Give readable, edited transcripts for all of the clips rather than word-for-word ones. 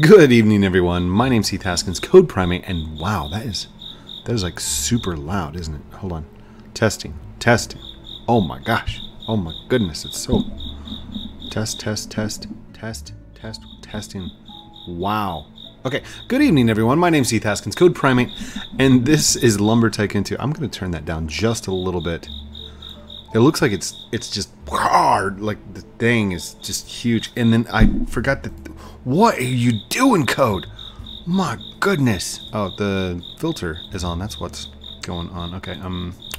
Good evening, everyone. My name's Heath Haskins, Code Primate, and wow, that is like super loud, isn't it? Hold on. Testing. Oh my gosh. Oh my goodness, it's so... Testing. Wow. Okay, good evening, everyone. My name's Heath Haskins, Code Primate, and this is Lumber Tycoon 2. I'm going to turn that down just a little bit. It looks like it's just hard, like the thing is just huge. And then I forgot that... What are you doing, Code? My goodness. Oh, the filter is on. That's what's going on. Okay,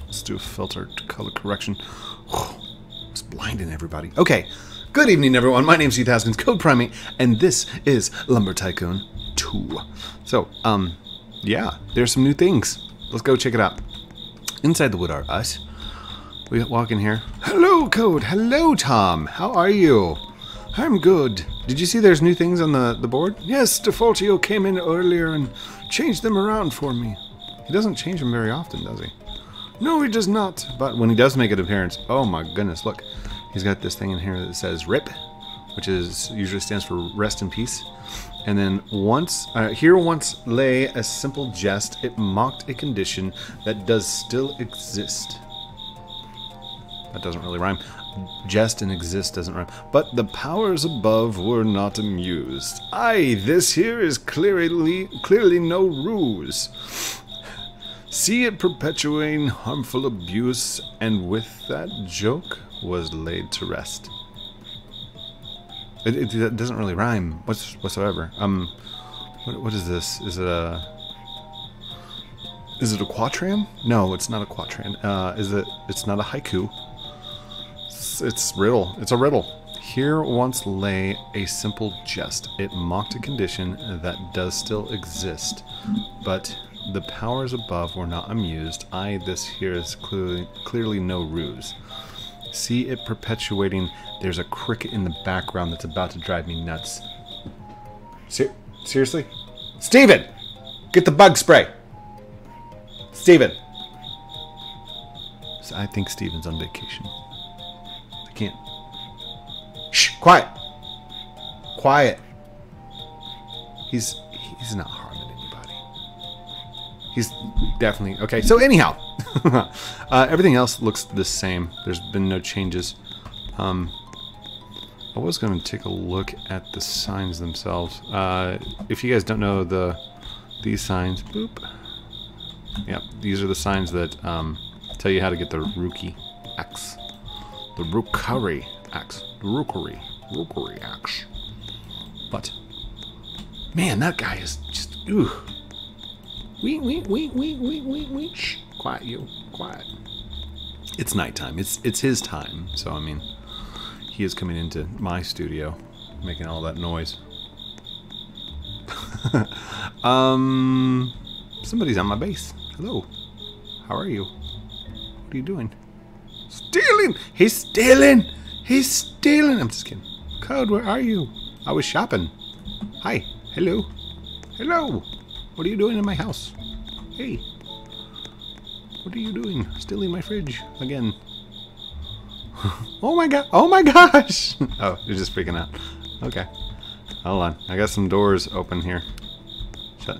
let's do a filter color correction. Oh, it's blinding everybody. Okay, good evening, everyone. My name's Heath Haskins, Code Primate, and this is Lumber Tycoon 2. So, yeah, there's some new things. Let's go check it out. Inside the wood are us. We walk in here. Hello, Code. Hello, Tom. How are you? I'm good. Did you see there's new things on the board? Yes, Defaultio came in earlier and changed them around for me. He doesn't change them very often, does he? No, he does not. But when he does make an appearance, oh my goodness, look. He's got this thing in here that says RIP, which is usually stands for rest in peace. And then here once lay a simple jest. It mocked a condition that does still exist. That doesn't really rhyme. Jest and exist doesn't rhyme. But the powers above were not amused. Aye, this here is clearly no ruse. See it perpetuating harmful abuse, and with that joke was laid to rest. It doesn't really rhyme whatsoever. What is this? Is it a quatrain? No, it's not a quatrain. It's not a haiku. It's a riddle. Here once lay a simple jest. It mocked a condition that does still exist, but the powers above were not amused. I, this here is clearly no ruse. See it perpetuating. There's a cricket in the background that's about to drive me nuts. Seriously? Steven! Get the bug spray! Steven! So I think Steven's on vacation. Can't. Shh! Quiet! Quiet! He's not harming anybody. He's definitely... Okay, so anyhow. Everything else looks the same. There's been no changes. I was going to take a look at the signs themselves. If you guys don't know these signs... Boop. Yep, these are the signs that tell you how to get the Rukari axe. The Rukari axe. The Rukari axe. But, man, that guy is just, ooh. Wee. Shh. Quiet, you. Quiet. It's nighttime. It's his time. So, I mean, he is coming into my studio, making all that noise. Somebody's on my base. Hello. How are you? What are you doing? Stealing! He's stealing! He's stealing! I'm just kidding. Code, where are you? I was shopping. Hi. Hello. Hello. What are you doing in my house? Hey. What are you doing? Stealing my fridge again. Oh my god. Oh my gosh. Oh, you're just freaking out. Okay. Hold on. I got some doors open here.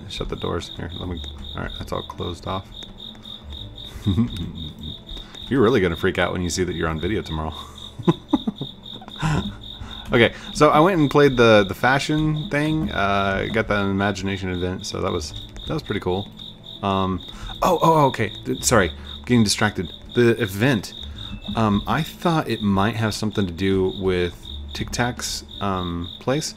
Shut the doors. Here, let me... Alright, that's all closed off. You're really going to freak out when you see that you're on video tomorrow. Okay, so I went and played the fashion thing. Got that imagination event, so that was pretty cool. Okay. Sorry, I'm getting distracted. The event. I thought it might have something to do with Tic Tac's place,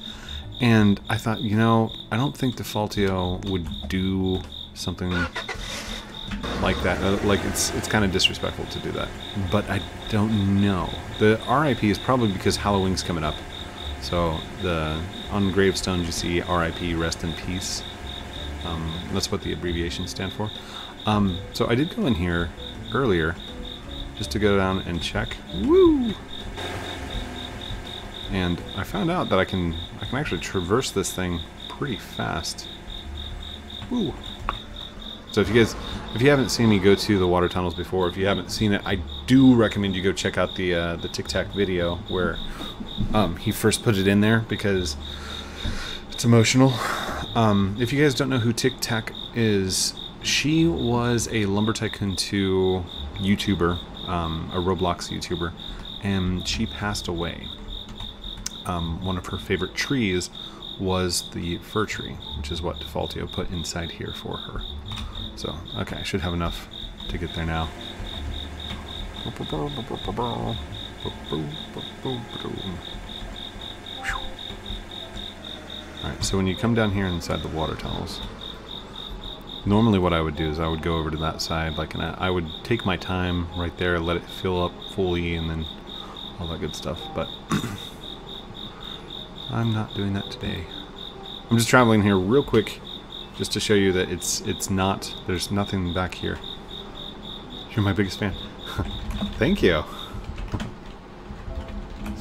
and I thought, you know, I don't think Defaultio would do something like that. Like, it's kind of disrespectful to do that, but I don't know. The RIP is probably because Halloween's coming up, so on gravestones you see RIP, rest in peace. That's what the abbreviations stand for. So I did go in here earlier just to go down and check. Woo! And I found out that I can actually traverse this thing pretty fast. Woo! So if you haven't seen me go to the water tunnels before, if you haven't seen it, I do recommend you go check out the Tic Tac video where he first put it in there, because It's emotional. If you guys don't know who Tic Tac is, she was a Lumber Tycoon 2 YouTuber, a Roblox YouTuber, and she passed away. One of her favorite trees was the fir tree, which is what Defaultio put inside here for her. So, okay, I should have enough to get there now. Alright, so when you come down here inside the water tunnels, normally what I would do is I would go over to that side, like, and I would take my time right there, let it fill up fully, and then all that good stuff, but I'm not doing that today. I'm just traveling here real quick just to show you that there's nothing back here. You're my biggest fan. Thank you.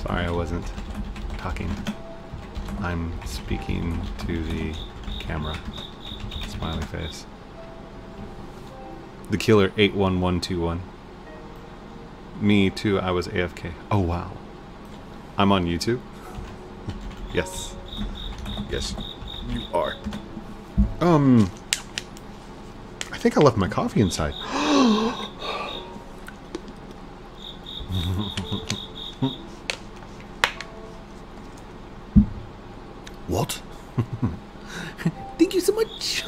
Sorry I wasn't talking. I'm speaking to the camera. Smiley face. The killer 81121. Me too, I was AFK. Oh wow. I'm on YouTube? Yes. Yes, you are. I think I left my coffee inside. What? Thank you so much.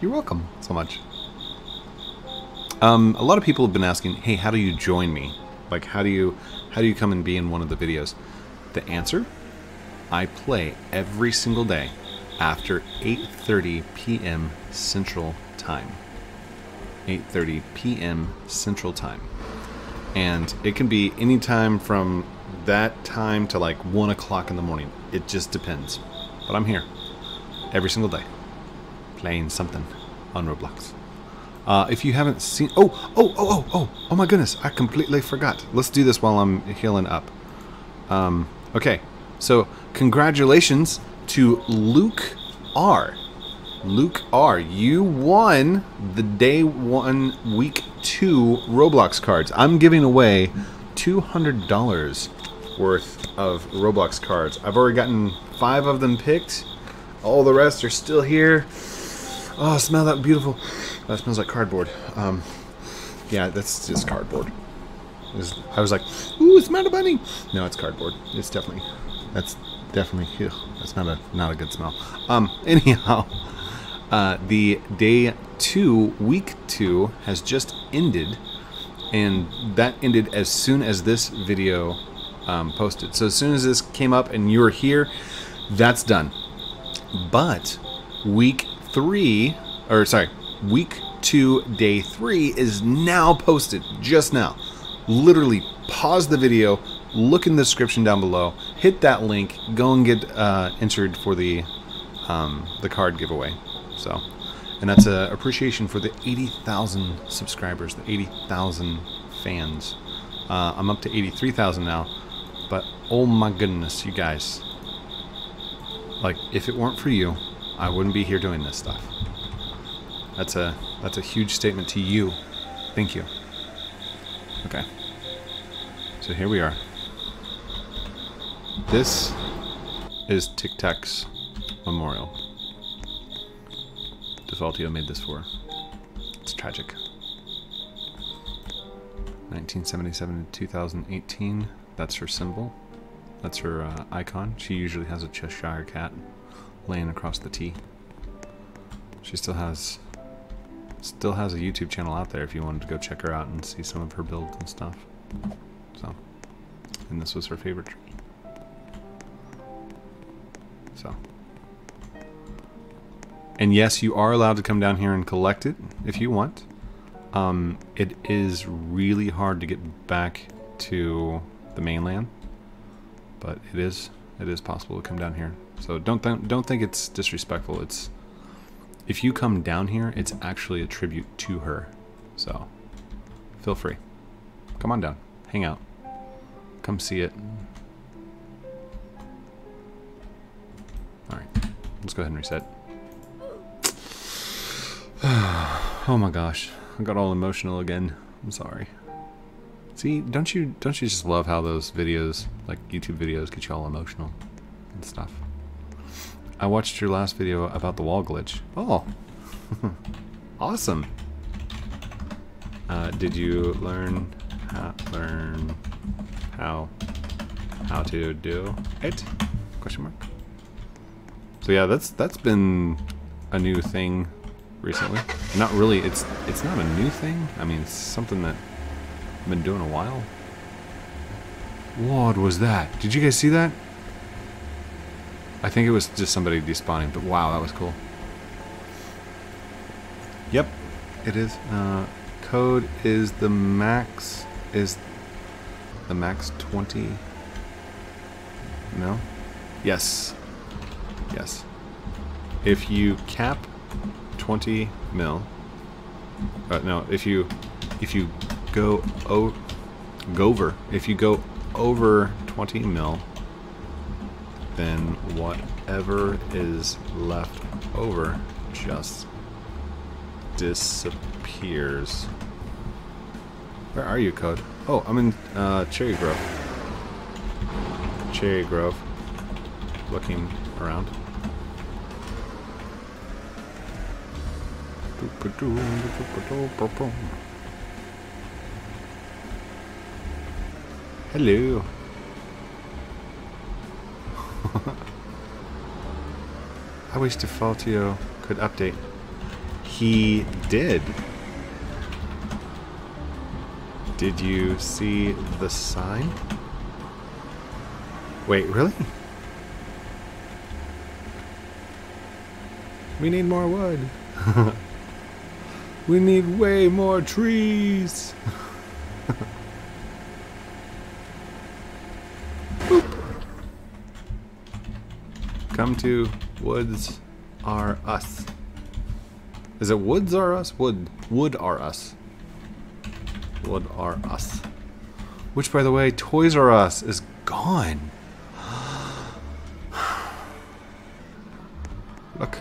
You're welcome so much. A lot of people have been asking, hey, how do you join me? Like, how do you come and be in one of the videos? The answer? I play every single day after 8:30 p.m. Central Time. 8:30 p.m. Central Time. And it can be any time from that time to like 1 o'clock in the morning. It just depends. But I'm here every single day playing something on Roblox. If you haven't seen... Oh my goodness, I completely forgot. Let's do this while I'm healing up. Okay, so congratulations to Luke R. Luke R, you won the day 1, week 2 Roblox cards. I'm giving away $200 worth of Roblox cards. I've already gotten 5 of them picked. All the rest are still here. Oh, smell that beautiful. That smells like cardboard. Yeah, that's just cardboard. I was like, ooh, it's not a bunny. No, it's cardboard. It's definitely, ugh, that's not a good smell. Anyhow, the day 2, week 2 has just ended, and that ended as soon as this video posted. So as soon as this came up and you're here, that's done. But week 3, or sorry, week 2, day 3 is now posted, just now. Literally pause the video, look in the description down below, hit that link, go and get entered for the card giveaway. So, and that's an appreciation for the 80,000 subscribers, the 80,000 fans. I'm up to 83,000 now, but oh my goodness, you guys. Like, if it weren't for you, I wouldn't be here doing this stuff. That's a huge statement to you. Thank you. Okay. So here we are. This is Tic Tac's memorial. Defaultio made this for her. It's tragic. 1977 to 2018. That's her symbol. That's her icon. She usually has a Cheshire cat laying across the T. She still has a YouTube channel out there if you wanted to go check her out and see some of her builds and stuff. So, and this was her favorite tree. So, and yes, you are allowed to come down here and collect it if you want. It is really hard to get back to the mainland, but it is possible to come down here. So don't think it's disrespectful. It's, if you come down here, it's actually a tribute to her. So feel free. Come on down. Hang out. Come see it. Alright. Let's go ahead and reset. Oh my gosh. I got all emotional again. I'm sorry. See, don't you just love how those videos, like YouTube videos, get you all emotional? and stuff. I watched your last video about the wall glitch. Oh, awesome. Did you learn how to do it? Question mark. So yeah, that's been a new thing recently. Not really. It's not a new thing. I mean, it's something that I've been doing a while. What was that? Did you guys see that? I think it was just somebody despawning, but wow, that was cool. Yep, it is. Code is the max. Is the max 20? No? Yes. Yes. If you cap 20 mil. No, if you go over. If you go over 20 mil, then whatever is left over just disappears. Where are you, Code? Oh, I'm in Cherry Grove. Cherry Grove. Looking around. Hello. I wish Defaultio could update. He did. Did you see the sign? Wait, really? We need more wood. We need way more trees. Come to Woods Are Us. Is it Woods Are Us? Wood Are Us. Wood Are Us. Which, by the way, Toys R Us is gone. Look.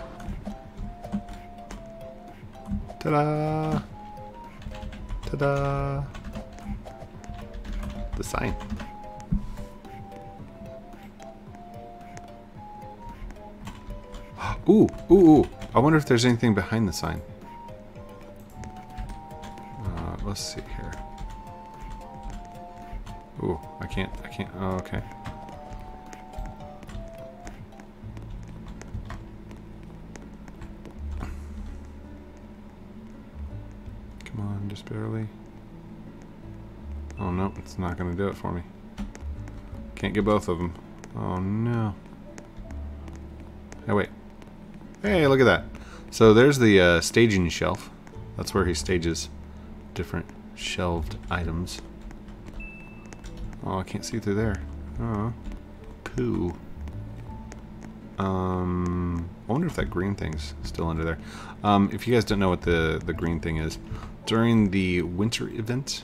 Ta-da! Ta-da! The sign. Ooh, ooh, ooh. I wonder if there's anything behind the sign. Let's see here. Ooh, I can't, oh, okay. Come on, just barely. Oh no, it's not gonna do it for me. Can't get both of them. Oh no. Oh wait. Hey, look at that. So there's the staging shelf. That's where he stages different shelved items. Oh, I can't see through there. Oh, poo. I wonder if that green thing's still under there. If you guys don't know what the green thing is, during the winter event...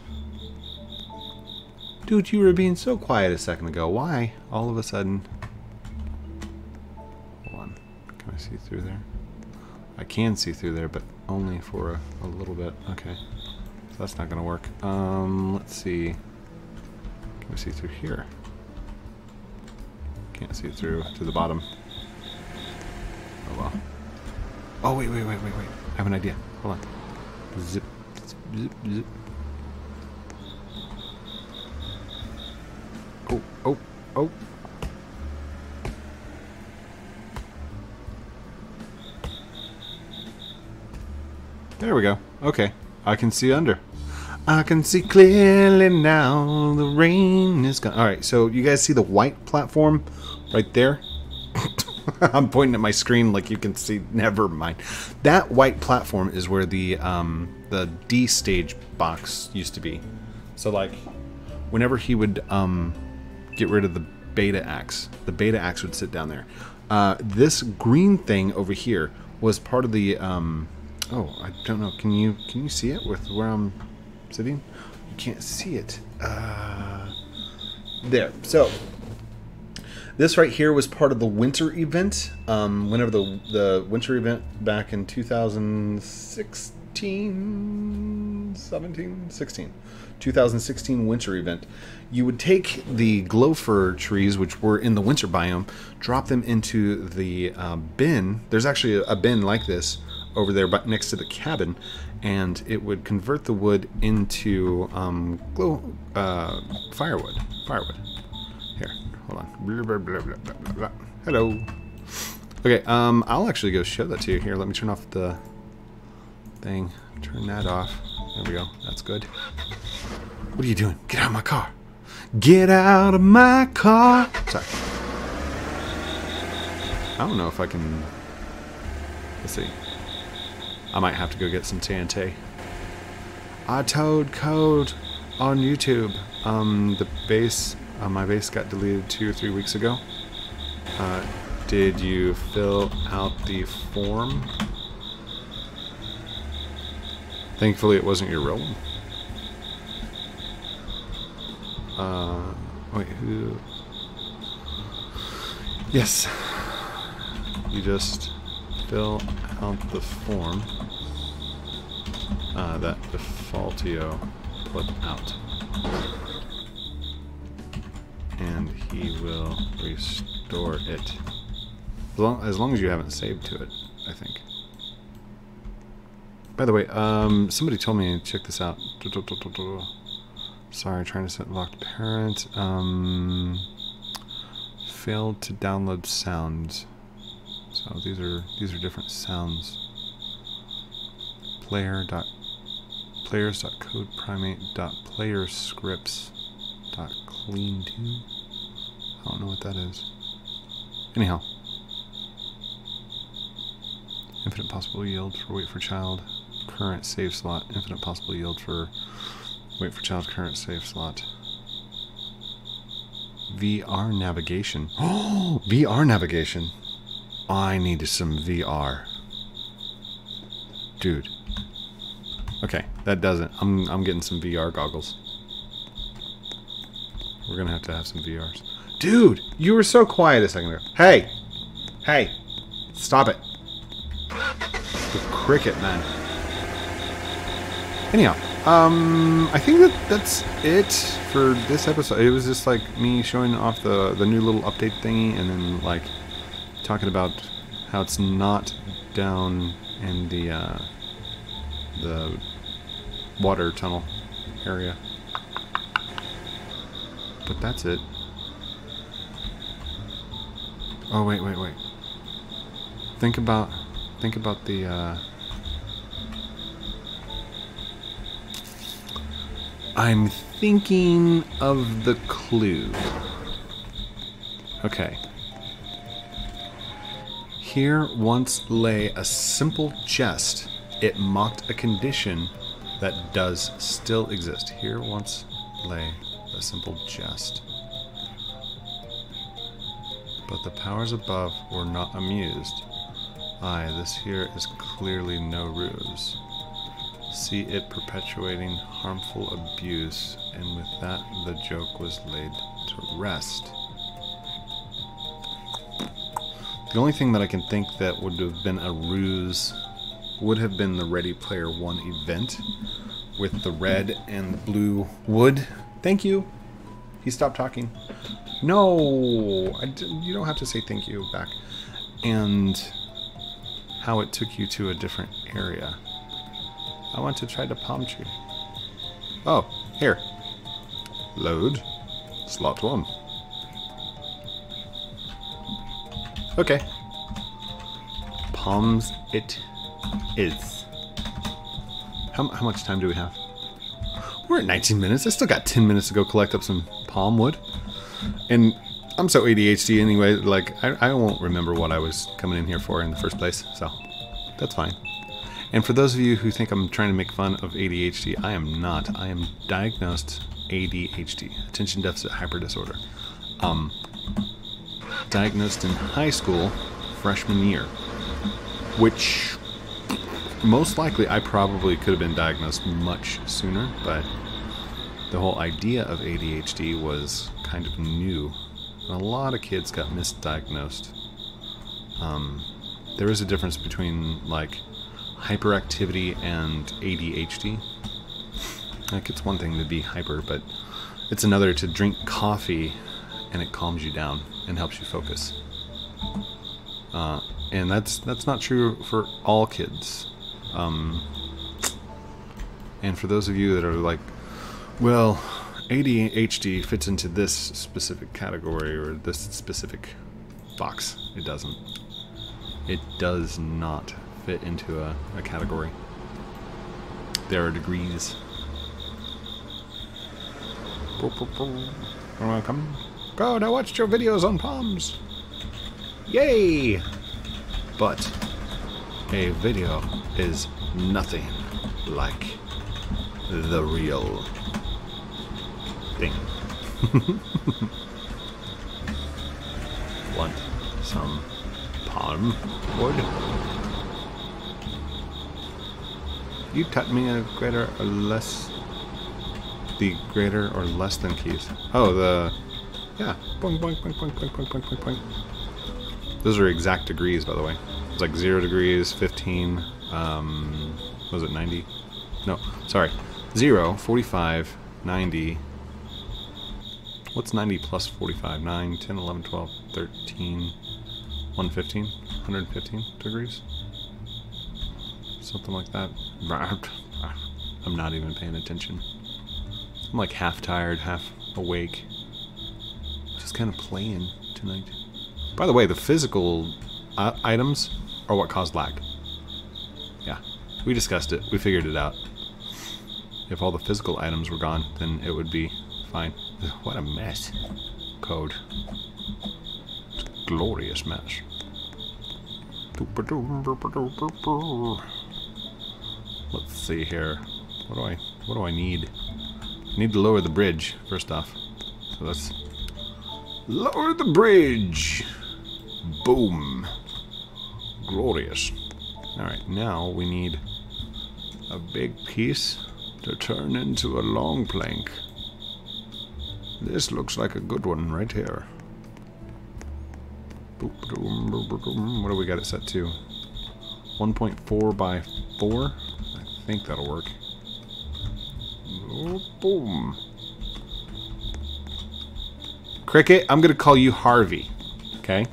Dude, you were being so quiet a second ago. Why? All of a sudden... see through there? I can see through there, but only for a little bit. Okay, so that's not gonna work. Let's see. Can we see through here? Can't see through to the bottom. Oh well. Oh wait. I have an idea. Hold on. Zip, zip, zip. Oh, oh, oh. There we go. Okay. I can see under. I can see clearly now. The rain is gone. Alright, so you guys see the white platform right there? I'm pointing at my screen like you can see. Never mind. That white platform is where the D stage box used to be. So like whenever he would get rid of the beta axe would sit down there. This green thing over here was part of the oh, I don't know. Can you see it with where I'm sitting? You can't see it. There. So this right here was part of the winter event. Whenever the winter event back in 2016, 2016 winter event. You would take the gopher trees, which were in the winter biome, drop them into the bin. There's actually a bin like this over there but next to the cabin, and it would convert the wood into firewood. Here, hold on. Blah, blah, blah, blah, blah, blah. Hello. Okay, I'll actually go show that to you. Here, let me turn off the thing. Turn that off. There we go. That's good. What are you doing? Get out of my car. Get out of my car. Sorry. I don't know if I can... Let's see. I might have to go get some TNT. I told Code on YouTube. The base... my base got deleted 2 or 3 weeks ago. Did you fill out the form? Thankfully, it wasn't your real one. Wait, who? Yes. You just fill out the form that Defaultio put out. And he will restore it. As long as you haven't saved to it, I think. By the way, somebody told me, check this out. Sorry, trying to set locked parent. Failed to download sounds. So these are different sounds. Players.codeprimate.playerscripts.clean2. I don't know what that is. Anyhow. Infinite possible yield for wait for child. Current save slot. Infinite possible yield for wait for child. Current save slot. VR navigation. Oh, VR navigation. I needed some VR, dude. Okay, that doesn't. I'm getting some VR goggles. We're gonna have to have some VRs, dude. You were so quiet a second ago. Hey, hey, stop it. The cricket man. Anyhow, I think that's it for this episode. It was just like me showing off the new little update thingy, and then like talking about how it's not down in the water tunnel area. But that's it. Oh wait, wait, wait. Think about the I'm thinking of the clue. Okay. Here once lay a simple jest. It mocked a condition that does still exist. Here once lay a simple jest. But the powers above were not amused. Aye, this here is clearly no ruse. See it perpetuating harmful abuse, and with that the joke was laid to rest. The only thing that I can think that would have been a ruse would have been the Ready Player One event with the red and the blue wood. Thank you. He stopped talking. No, you don't have to say thank you back. And how it took you to a different area. I want to try the palm tree. Oh, here. Load. Slot 1. Okay. Palms it is. How much time do we have? We're at 19 minutes. I still got 10 minutes to go collect up some palm wood. And... I'm so ADHD anyway, like, I won't remember what I was coming in here for in the first place, so that's fine. And for those of you who think I'm trying to make fun of ADHD, I am not. I am diagnosed ADHD, Attention Deficit Hyperdisorder. Diagnosed in high school, freshman year, which most likely I probably could have been diagnosed much sooner, but the whole idea of ADHD was kind of new. A lot of kids got misdiagnosed. There is a difference between like hyperactivity and ADHD. Like, it's one thing to be hyper, but it's another to drink coffee and it calms you down and helps you focus. And that's not true for all kids. And for those of you that are like, well, ADHD fits into this specific category or this specific box. It doesn't. It does not fit into a category. There are degrees. Welcome. God, I watched your videos on palms. Yay! But a video is nothing like the real thing. Want some palm wood? You taught me a greater or less. The greater or less than keys. Oh, the. Yeah. Boing, boing, boing, boing, boing, boing, boing, boing, boing. Those are exact degrees, by the way. It's like 0 degrees, 15, was it 90? No, sorry. 0, 45, 90. What's 90 plus 45? 9, 10, 11, 12, 13, 115, 115 degrees? Something like that. I'm not even paying attention. I'm like half tired, half awake. Just kind of playing tonight. By the way, the physical items are what caused lag. Yeah, we discussed it. We figured it out. If all the physical items were gone, then it would be fine. What a mess. Code. It's a glorious mess. Let's see here. What do I need? Need to lower the bridge first off, so let's lower the bridge. Boom, glorious. All right, now we need a big piece to turn into a long plank. This looks like a good one right here. What do we got it set to? 1.4 by 4. I think that'll work. Oh, boom. Cricket, I'm going to call you Harvey. Okay?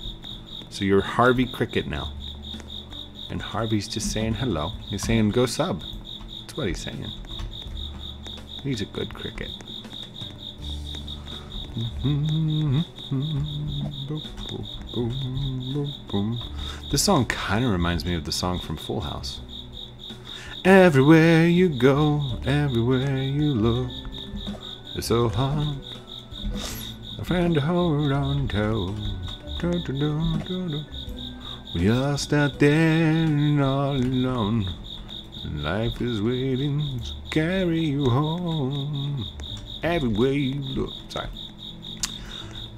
So you're Harvey Cricket now. And Harvey's just saying hello. He's saying go sub. That's what he's saying. He's a good cricket. This song kind of reminds me of the song from Full House. Everywhere you go, everywhere you look, it's so hard, a friend to hold on to. When you're lost out there and all alone, life is waiting to carry you home. Everywhere you look. Sorry.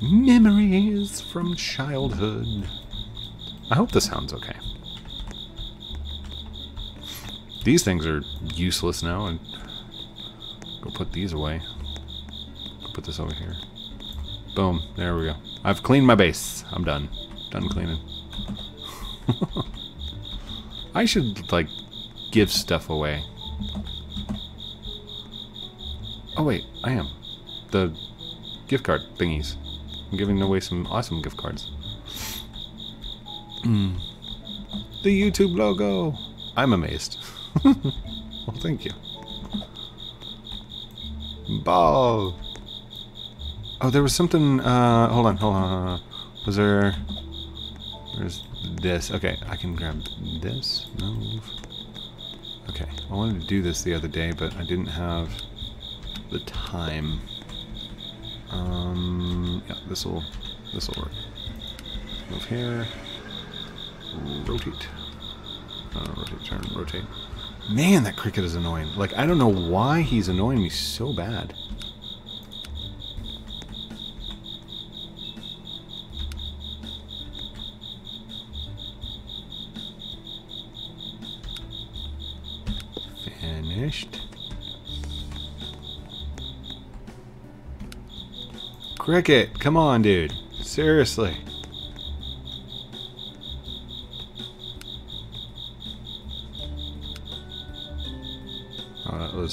Memories from childhood. I hope this sounds okay. These things are useless now, and go put these away. Go put this over here. Boom, there we go. I've cleaned my base. I'm done. Done cleaning. I should, like, give stuff away. Oh wait, I am. The gift card thingies. I'm giving away some awesome gift cards. The YouTube logo! I'm amazed. Well, thank you. Ball. Oh, there was something. Hold on. Was there? There's this. Okay, I can grab this. Move. Okay, I wanted to do this the other day, but I didn't have the time. Yeah, this'll work. Move here. Rotate. Rotate. Turn. Rotate. Man, that cricket is annoying. Like, I don't know why he's annoying me so bad. Finished. Cricket, come on, dude. Seriously.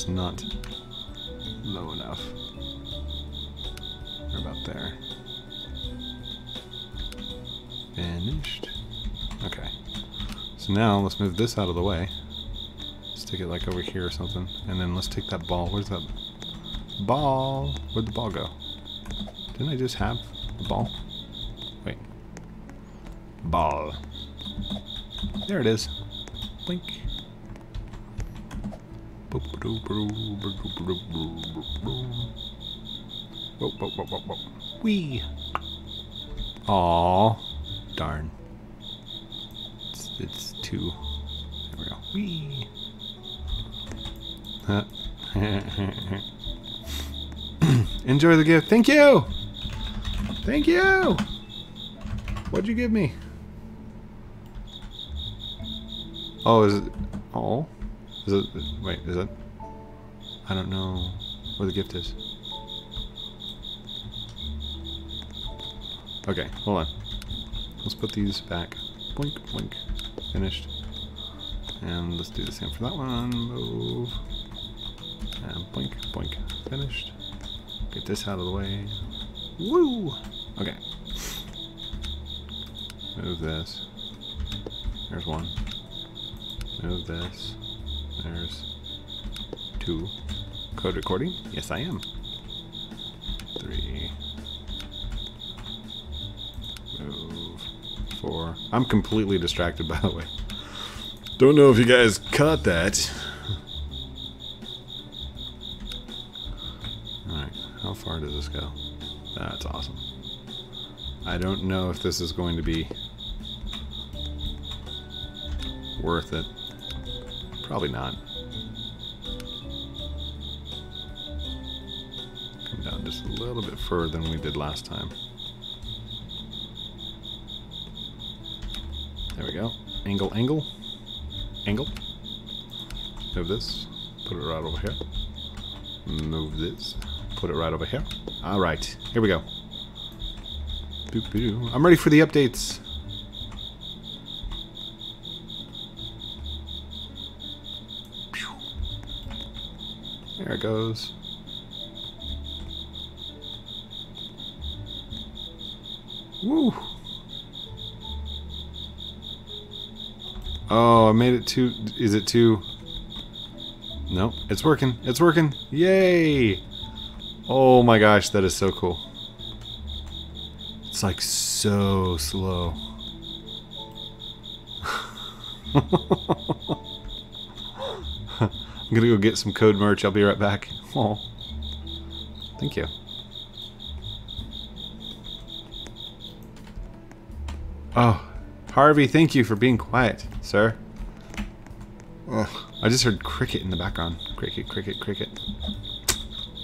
Not low enough. Or about there. Finished. Okay. So now let's move this out of the way. Stick it like over here or something. And then let's take that ball. Where's that ball? Where'd the ball go? Didn't I just have the ball? Wait. Ball. There it is. Blink. Whoa, whoa, whoa, whoa, whoa. Whee! Aw. Darn. It's two. There we go. Whee! Enjoy the gift. Thank you! Thank you! What'd you give me? Oh, is it... Oh? Is it... Wait, is it... I don't know where the gift is. Okay, hold on. Let's put these back. Blink, blink. Finished. And let's do the same for that one. Move. And blink, blink. Finished. Get this out of the way. Woo! Okay. Move this. There's one. Move this. There's two. Code recording? Yes, I am. Three. Move. Four. I'm completely distracted, by the way. Don't know if you guys caught that. Alright, how far does this go? That's awesome. I don't know if this is going to be worth it. Probably not. Come down just a little bit further than we did last time. There we go. Angle, angle. Angle. Move this. Put it right over here. Move this. Put it right over here. Alright. Here we go. I'm ready for the updates. There it goes. Woo! Oh, I made it to... Is it to... Nope, it's working. It's working. Yay! Oh my gosh, that is so cool. It's like so slow. I'm gonna go get some code merch. I'll be right back. Oh, thank you. Oh, Harvey, thank you for being quiet, sir. Ugh. I just heard cricket in the background. Cricket, cricket, cricket.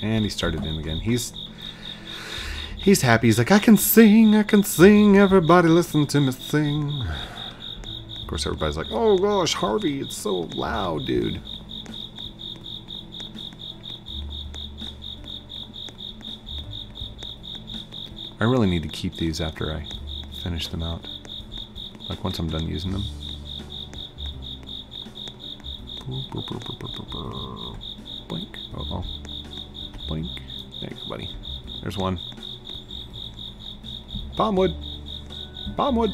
And he started in again. He's happy. He's like, I can sing. Everybody listen to me sing. Of course, everybody's like, oh gosh, Harvey, it's so loud, dude. I really need to keep these after I finish them out. Like once I'm done using them. Blink. Uh-oh. Blink. There you go, buddy. There's one. Palmwood. Palmwood.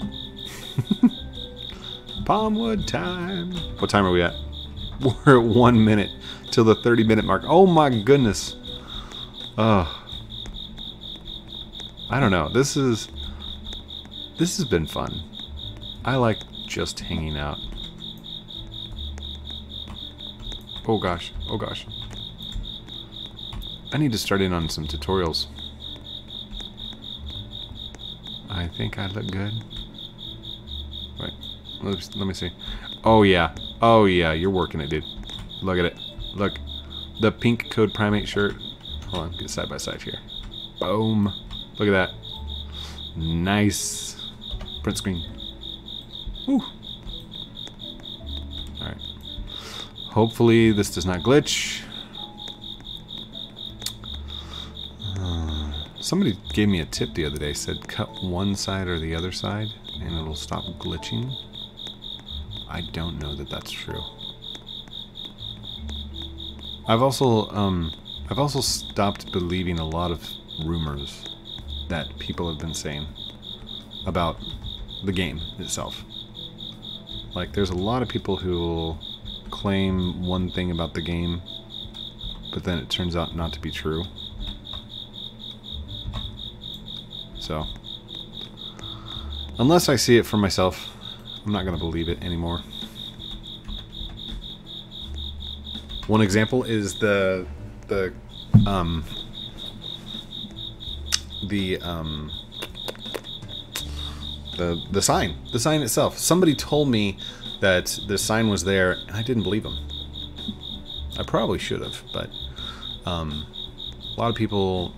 Palmwood time. What time are we at? We're at 1 minute till the 30-minute mark. Oh my goodness. Ugh. I don't know. This has been fun. I like just hanging out. Oh gosh. Oh gosh. I need to start in on some tutorials. I think I look good. Wait. Let me see. Oh yeah. Oh yeah. You're working it, dude. Look at it. Look. The pink Code Primate shirt. Hold on. Get side by side here. Boom. Look at that. Nice. Print screen. Woo. Alright. Hopefully this does not glitch. Somebody gave me a tip the other day. Said cut one side or the other side and it'll stop glitching. I don't know that that's true. I've also, I've also stopped believing a lot of rumors that people have been saying about the game itself. Like, there's a lot of people who claim one thing about the game, but then it turns out not to be true. So, unless I see it for myself, I'm not going to believe it anymore. One example is the sign. The sign itself. Somebody told me that the sign was there, and I didn't believe them. I probably should have, but a lot of people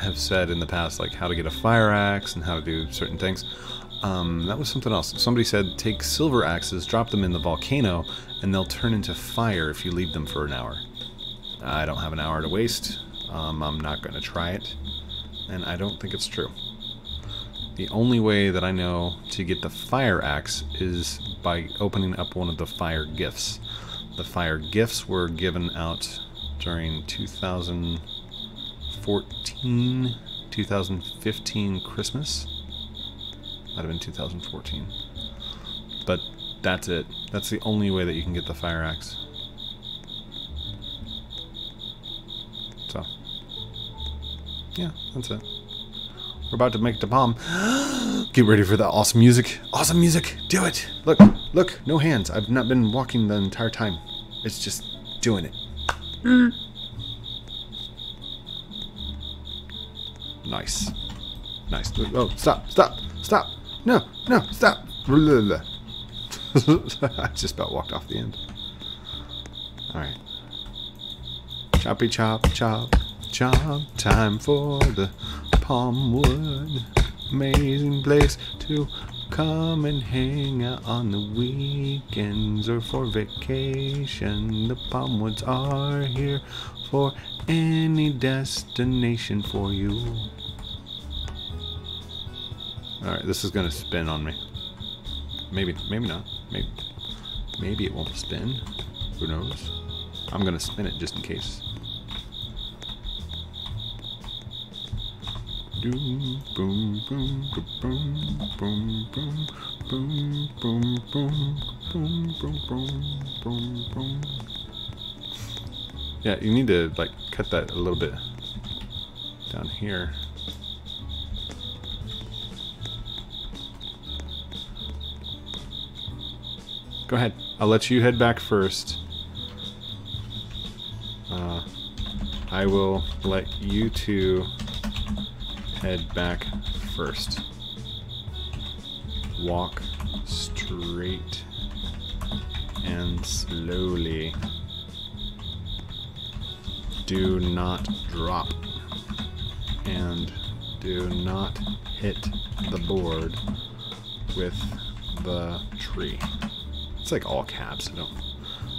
have said in the past, like, how to get a fire axe and how to do certain things. That was something else. Somebody said, take silver axes, drop them in the volcano, and they'll turn into fire if you leave them for an hour. I don't have an hour to waste. I'm not going to try it, and I don't think it's true. The only way that I know to get the fire axe is by opening up one of the fire gifts. The fire gifts were given out during 2014, 2015 Christmas. Might have been 2014. But that's it. That's the only way that you can get the fire axe. So, yeah, that's it. We're about to make the bomb. Get ready for the awesome music. Awesome music. Do it. Look. Look. No hands. I've not been walking the entire time. It's just doing it. Mm. Nice. Nice. Oh, stop. Stop. Stop. No. No. Stop. I just about walked off the end. All right. Choppy chop chop chop. Time for the palmwood, amazing place to come and hang out on the weekends or for vacation. The palmwoods are here for any destination for you. Alright, this is gonna spin on me. Maybe not. Maybe it won't spin. Who knows? I'm gonna spin it just in case. Boom, boom, boom, boom, boom, boom, boom, boom, boom, boom, boom, boom, boom. Yeah, you need to, like, cut that a little bit down here. Go ahead. I'll let you head back first. I will let you two head back first. Walk straight and slowly. Do not drop and do not hit the board with the tree. It's like all caps. I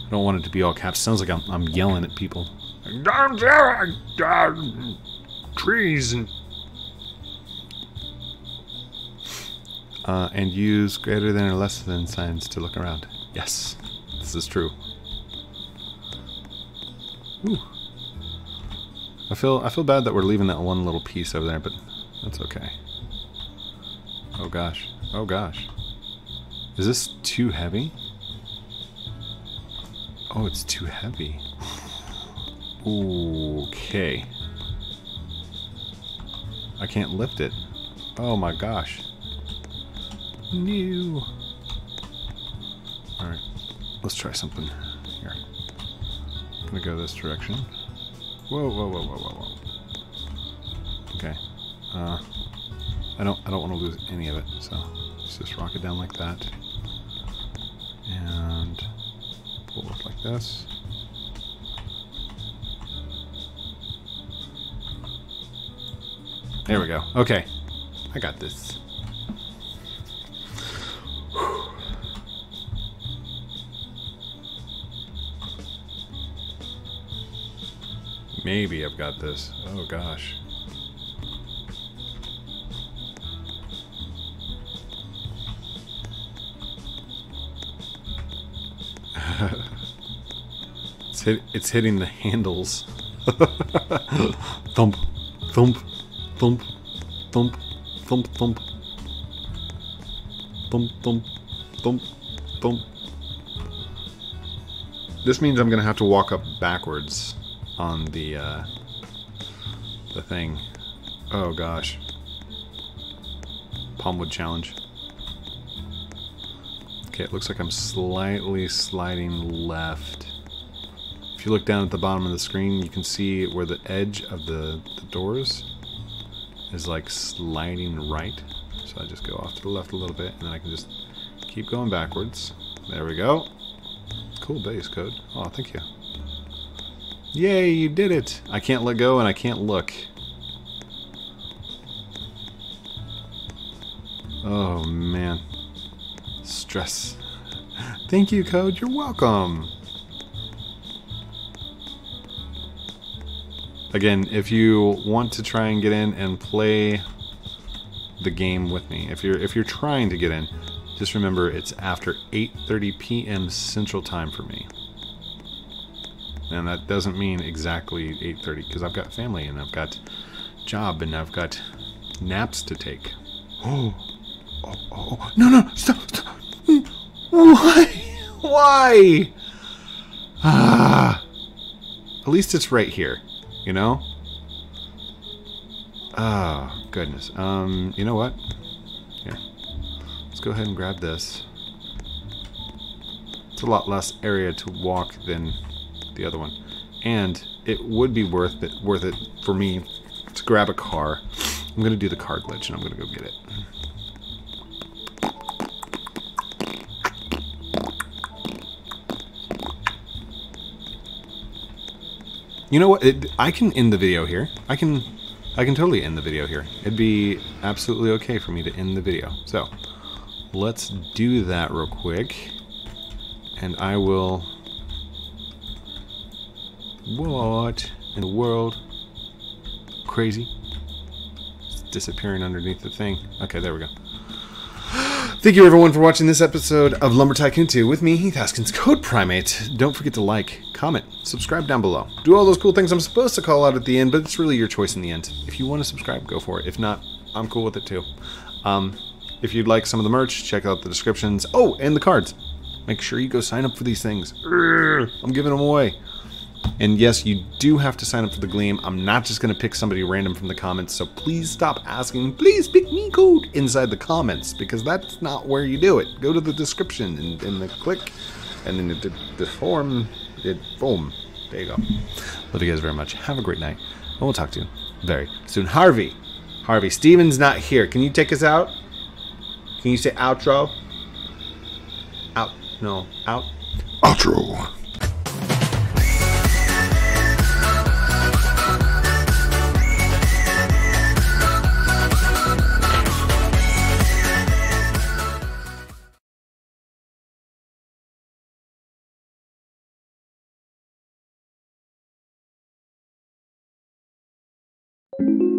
don't want it to be all caps. Sounds like I'm yelling at people. Trees and use greater than or less than signs to look around. Yes, this is true. Ooh. I feel bad that we're leaving that one little piece over there, but that's okay. Oh gosh. Oh gosh. Is this too heavy? Oh, it's too heavy. Okay. I can't lift it. Oh my gosh. New. All right, let's try something here. I'm gonna go this direction. Whoa, whoa, whoa, whoa, whoa, whoa. Okay. I don't want to lose any of it, so let's just rock it down like that and pull it like this. There we go. Okay, I got this. Maybe I've got this. Oh gosh. It's hitting the handles. Thump, thump, thump, thump, thump, thump. Thump, thump, thump, thump. This means I'm gonna have to walk up backwards on the thing. Oh gosh. Palmwood challenge. Okay, it looks like I'm slightly sliding left. If you look down at the bottom of the screen, you can see where the edge of the doors is like sliding right. So I just go off to the left a little bit, and then I can just keep going backwards. There we go. Cool base code. Oh, thank you. Yay, you did it! I can't let go and I can't look. Oh, man. Stress. Thank you, Code. You're welcome. Again, if you want to try and get in and play the game with me, if you're trying to get in, just remember it's after 8:30 p.m. Central Time for me. And that doesn't mean exactly 8:30, because I've got family and I've got job and I've got naps to take. Oh, oh, oh. No, no, stop, stop. Why? Why? Ah. At least it's right here, you know? Oh, goodness. You know what? Here. Let's go ahead and grab this. It's a lot less area to walk than the other one. And it would be worth it for me to grab a car. I'm going to do the car glitch and I'm going to go get it. You know what? I can end the video here. I can totally end the video here. It'd be absolutely okay for me to end the video. So let's do that real quick. And I will... What in the world? Crazy. It's disappearing underneath the thing. Okay, there we go. Thank you everyone for watching this episode of Lumber Tycoon 2 with me, Heath Haskins, Code Primate. Don't forget to like, comment, subscribe down below. Do all those cool things I'm supposed to call out at the end, but it's really your choice in the end. If you want to subscribe, go for it. If not, I'm cool with it too. If you'd like some of the merch, check out the descriptions. Oh, and the cards. Make sure you go sign up for these things. I'm giving them away. And yes, you do have to sign up for the Gleam. I'm not just going to pick somebody random from the comments, so please stop asking, please pick me, Code, inside the comments, because that's not where you do it. Go to the description and the click, and then the form. It boom, there you go. Love you guys very much. Have a great night, and we'll talk to you very soon. Harvey Steven's not here. Can you take us out? Can you say outro? Out, no, out, outro. Thank you.